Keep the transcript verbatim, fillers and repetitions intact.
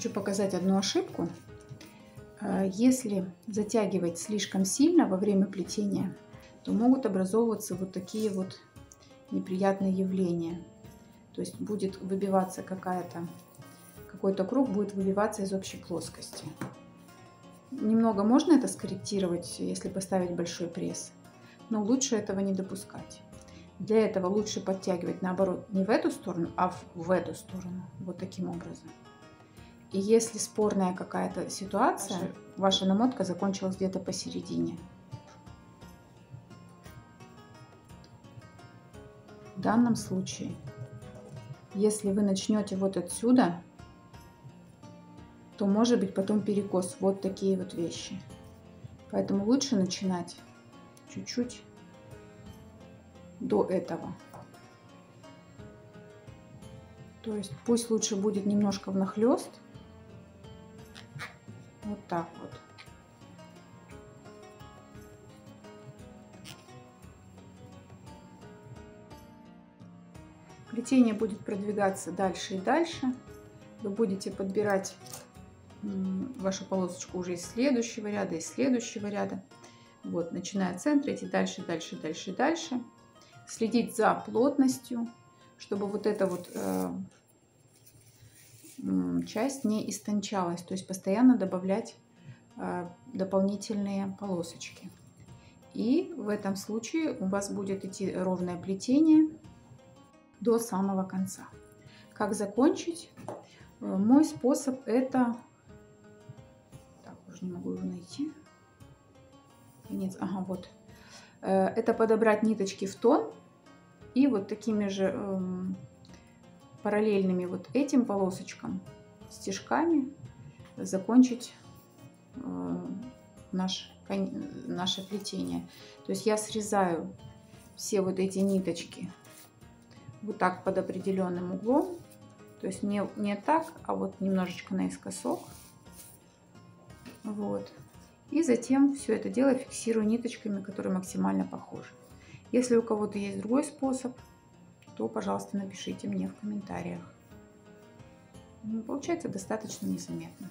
Хочу показать одну ошибку. Если затягивать слишком сильно во время плетения, то могут образовываться вот такие вот неприятные явления. То есть будет выбиваться какая-то, какой-то круг будет выбиваться из общей плоскости. Немного можно это скорректировать, если поставить большой пресс, но лучше этого не допускать. Для этого лучше подтягивать, наоборот, не в эту сторону, а в эту сторону, вот таким образом. И если спорная какая-то ситуация, ваша намотка закончилась где-то посередине. В данном случае, если вы начнете вот отсюда, то может быть потом перекос, вот такие вот вещи. Поэтому лучше начинать чуть-чуть до этого. То есть пусть лучше будет немножко внахлёст. Вот так вот. Плетение будет продвигаться дальше и дальше. Вы будете подбирать вашу полосочку уже из следующего ряда, из следующего ряда. Вот, начиная от центра, идти дальше, дальше, дальше, дальше. Следить за плотностью, чтобы вот эта вот э, часть не истончалась. То есть постоянно добавлять э, дополнительные полосочки. И в этом случае у вас будет идти ровное плетение до самого конца. Как закончить? Мой способ это... Так, уже не могу его найти. Конец, ага, вот. Это подобрать ниточки в тон и вот такими же э, параллельными вот этим полосочкам, стежками закончить э, наш, наше плетение. То есть я срезаю все вот эти ниточки вот так под определенным углом. То есть не, не так, а вот немножечко наискосок. Вот. И затем все это дело фиксирую ниточками, которые максимально похожи. Если у кого-то есть другой способ, то, пожалуйста, напишите мне в комментариях. Получается достаточно незаметно.